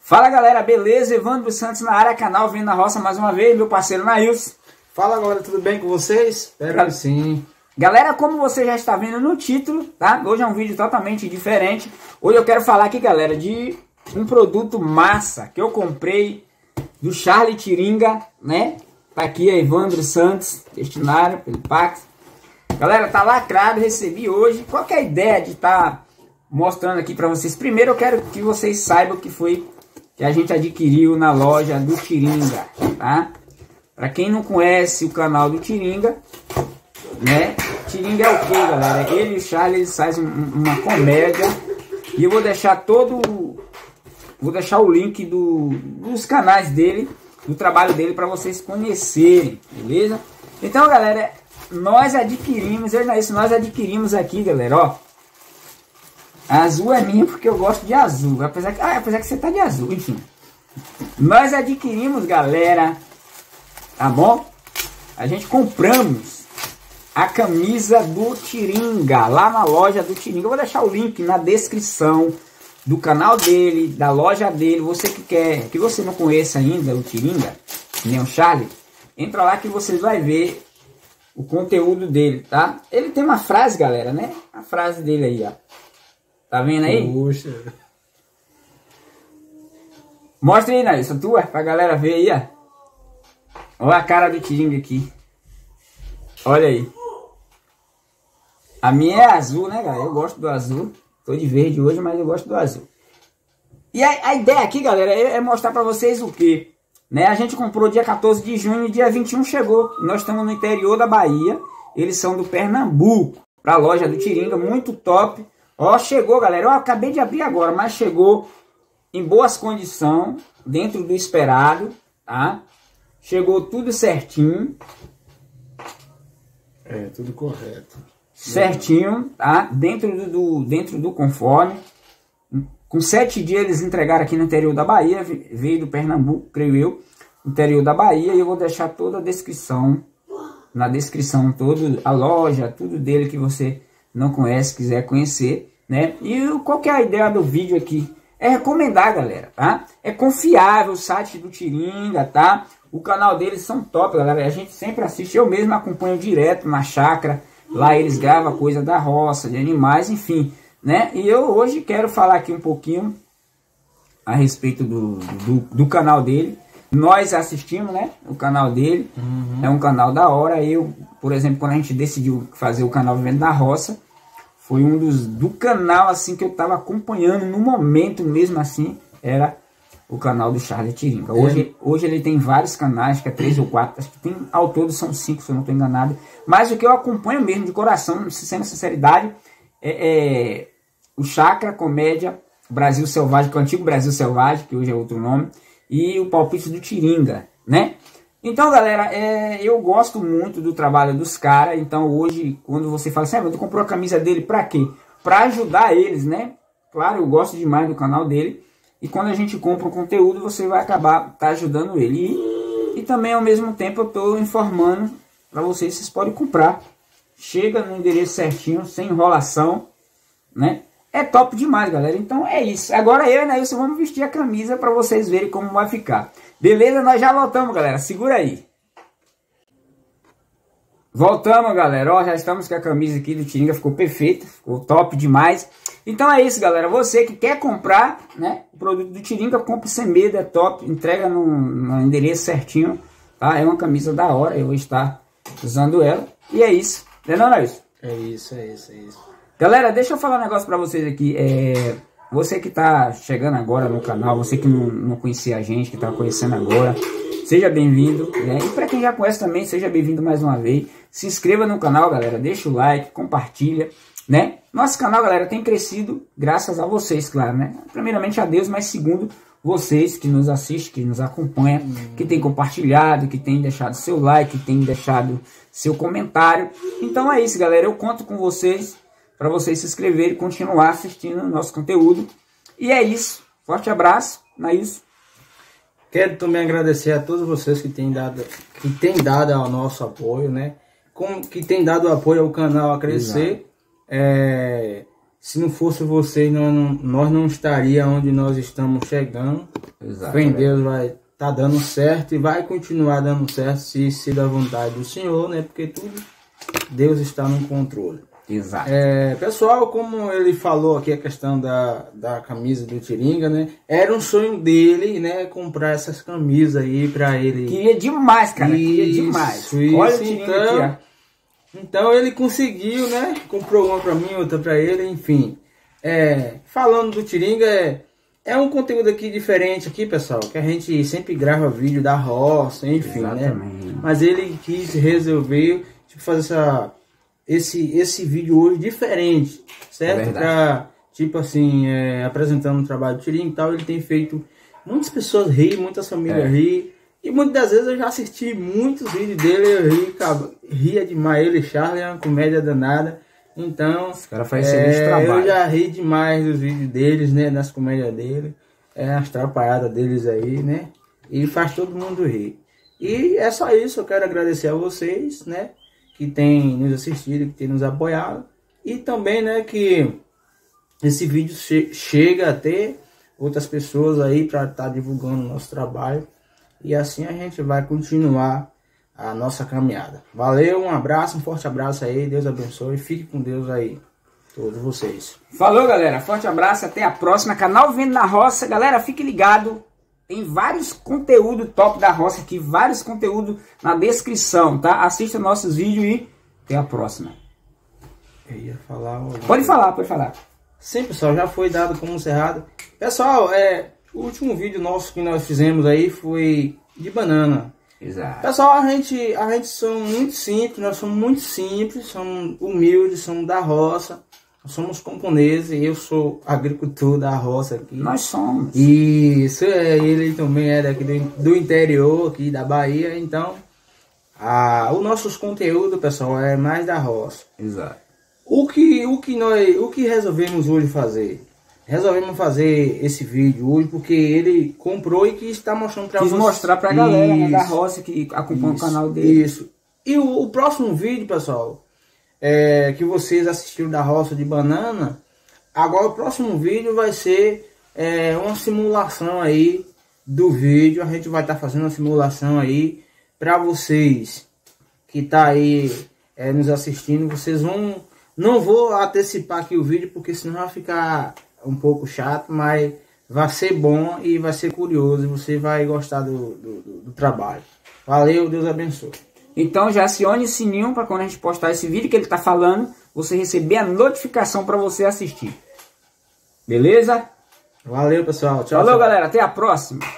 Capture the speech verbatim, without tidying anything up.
Fala galera, beleza? Evandro Santos na área, canal Vivendo na Roça mais uma vez, meu parceiro Nailson. Fala galera, tudo bem com vocês? Espero que sim. Galera, como você já está vendo no título, tá? Hoje é um vídeo totalmente diferente. Hoje eu quero falar aqui, galera, de um produto massa que eu comprei do Charles Tiringa, né? Tá aqui, é Evandro Santos, destinário pelo Pax. Galera, tá lacrado, recebi hoje. Qual que é a ideia de estar mostrando aqui pra vocês? Primeiro eu quero que vocês saibam que foi... que a gente adquiriu na loja do Tiringa, tá? Pra quem não conhece o canal do Tiringa, né? Tiringa é o que, galera? Ele e o Charles fazem uma comédia. E eu vou deixar todo... Vou deixar o link do, dos canais dele, do trabalho dele, pra vocês conhecerem, beleza? Então, galera, nós adquirimos... Olha isso, nós adquirimos aqui, galera, ó. Azul é minha porque eu gosto de azul. Apesar que, ah, apesar que você tá de azul, enfim. Nós adquirimos, galera, tá bom? A gente compramos a camisa do Tiringa, lá na loja do Tiringa. Eu vou deixar o link na descrição do canal dele, da loja dele. Você que quer, que você não conheça ainda o Tiringa, nem o Charles, entra lá que vocês vão ver o conteúdo dele, tá? Ele tem uma frase, galera, né? A frase dele aí, ó. Tá vendo aí? Poxa. Mostra aí, Nailson, tua, pra galera ver aí, ó. Olha a cara do Tiringa aqui. Olha aí. A minha é azul, né, galera? Eu gosto do azul. Tô de verde hoje, mas eu gosto do azul. E a, a ideia aqui, galera, é mostrar pra vocês o quê? Né? A gente comprou dia quatorze de junho e dia vinte e um chegou. Nós estamos no interior da Bahia. Eles são do Pernambuco. Pra loja do Tiringa, muito top. Ó, chegou, galera. Eu acabei de abrir agora, mas chegou em boas condições, dentro do esperado, tá? Chegou tudo certinho. É, tudo correto. Certinho, tá? Dentro do, do, dentro do conforme. Com sete dias eles entregaram aqui no interior da Bahia, veio do Pernambuco, creio eu, interior da Bahia, e eu vou deixar toda a descrição, na descrição toda, a loja, tudo dele que você... não conhece, quiser conhecer, né? E qual que é a ideia do vídeo aqui? É recomendar, galera, tá? É confiável o site do Tiringa, tá? O canal deles são top, galera. A gente sempre assiste, eu mesmo acompanho direto na Chakra. Lá eles gravam coisa da roça, de animais, enfim, né? E eu hoje quero falar aqui um pouquinho a respeito do, do, do canal dele. Nós assistimos, né, o canal dele, uhum. É um canal da hora. Eu, por exemplo, quando a gente decidiu fazer o canal Vivendo na Roça, foi um dos, do canal, assim, que eu tava acompanhando no momento mesmo, assim, era o canal do Charles Tiringa. Hoje, é. hoje ele tem vários canais, que é três ou quatro, acho que tem, ao todo são cinco, se eu não tô enganado. Mas o que eu acompanho mesmo, de coração, sendo sinceridade, é, é o Chakra, comédia, Brasil Selvagem, que é o antigo Brasil Selvagem, que hoje é outro nome, e o Palpite do Tiringa, né? Então, galera, é, eu gosto muito do trabalho dos caras. Então, hoje, quando você fala assim, ah, mas tu comprou a camisa dele pra quê? Pra ajudar eles, né? Claro, eu gosto demais do canal dele. E quando a gente compra o conteúdo, você vai acabar tá ajudando ele. E, e também, ao mesmo tempo, eu tô informando pra vocês, vocês podem comprar. Chega no endereço certinho, sem enrolação, né? É top demais, galera. Então é isso. Agora eu e Nailson vamos vestir a camisa para vocês verem como vai ficar. Beleza? Nós já voltamos, galera. Segura aí. Voltamos, galera. Ó, já estamos com a camisa aqui do Tiringa. Ficou perfeita. Ficou top demais. Então é isso, galera. Você que quer comprar, né, o produto do Tiringa, compra sem medo. É top. Entrega no, no endereço certinho. Tá? É uma camisa da hora. Eu vou estar usando ela. E é isso. Não é não, Nailson? É isso, é isso, é isso. Galera, deixa eu falar um negócio pra vocês aqui. É, você que tá chegando agora no canal, você que não, não conhecia a gente, que tá conhecendo agora, seja bem-vindo, né? E pra quem já conhece também, seja bem-vindo mais uma vez. Se inscreva no canal, galera. Deixa o like, compartilha, né? Nosso canal, galera, tem crescido graças a vocês, claro, né? Primeiramente a Deus, mas segundo, vocês que nos assistem, que nos acompanham, que tem compartilhado, que tem deixado seu like, que tem deixado seu comentário. Então é isso, galera. Eu conto com vocês, para vocês se inscreverem e continuar assistindo o nosso conteúdo. E é isso. Forte abraço. Nailson. Quero também agradecer a todos vocês que têm dado, que têm dado ao nosso apoio, né? Com, que têm dado apoio ao canal a crescer. É, se não fosse vocês, nós não, nós não estaria onde nós estamos chegando. Exato, bem, né? Deus vai tá dando certo e vai continuar dando certo se se da vontade do Senhor, né? Porque tudo Deus está no controle. Exato. É, pessoal, como ele falou aqui a questão da, da camisa do Tiringa, né? Era um sonho dele, né? Comprar essas camisas aí pra ele. Queria demais, cara. Isso, queria demais. Isso, olha o Tiringa então, aqui, ó. Então ele conseguiu, né? Comprou uma pra mim, outra pra ele, enfim. É, falando do Tiringa, é, é um conteúdo aqui diferente aqui, pessoal. Que a gente sempre grava vídeo da roça, enfim, exatamente, né? Mas ele quis resolver, tipo, fazer essa... Esse, esse vídeo hoje diferente, certo? É pra, tipo assim, é, apresentando o trabalho do Tiringa e tal, ele tem feito muitas pessoas rir, muitas famílias é. rir. E muitas das vezes eu já assisti muitos vídeos dele, eu ri, cara, ria demais. Ele, Charles, é uma comédia danada. Então, esse cara faz é, excelente trabalho. Eu já ri demais dos vídeos deles, né? Das comédias dele, é, as trapalhadas deles aí, né? E faz todo mundo rir. E é só isso, eu quero agradecer a vocês, né? Que tem nos assistido, que tem nos apoiado. E também, né, que esse vídeo che chega a ter outras pessoas aí para estar tá divulgando o nosso trabalho. E assim a gente vai continuar a nossa caminhada. Valeu, um abraço, um forte abraço aí. Deus abençoe. Fique com Deus aí, todos vocês. Falou, galera. Forte abraço. Até a próxima. Canal Vivendo na Roça. Galera, fique ligado. Tem vários conteúdos top da roça aqui, vários conteúdos na descrição, tá? Assista nossos vídeos e até a próxima. Eu ia falar... Olá. Pode falar, pode falar. Sim, pessoal, já foi dado como encerrado. Pessoal, é, o último vídeo nosso que nós fizemos aí foi de banana. Exato. Pessoal, a gente, a gente somos muito simples, nós somos muito simples, somos humildes, somos da roça. Somos camponeses, eu sou agricultor da roça aqui. Nós somos. E isso, ele também é daqui do, do interior, aqui da Bahia. Então, a, o nossos conteúdo, pessoal, é mais da roça. Exato. O que, o que nós o que resolvemos hoje fazer? Resolvemos fazer esse vídeo hoje porque ele comprou e que está mostrando para vocês. Quis mostrar para a galera, né, da roça que acompanha isso, o canal dele. Isso. E o, o próximo vídeo, pessoal... É, que vocês assistiram da roça de banana. Agora o próximo vídeo vai ser é, uma simulação aí do vídeo. A gente vai estar tá fazendo uma simulação aí para vocês que tá aí é, nos assistindo. Vocês vão, não vou antecipar aqui o vídeo porque senão vai ficar um pouco chato, mas vai ser bom e vai ser curioso e você vai gostar do, do, do, do trabalho. Valeu, Deus abençoe. Então já acione o sininho para quando a gente postar esse vídeo que ele está falando, você receber a notificação para você assistir. Beleza? Valeu, pessoal. Tchau. Falou, tchau, galera. Até a próxima.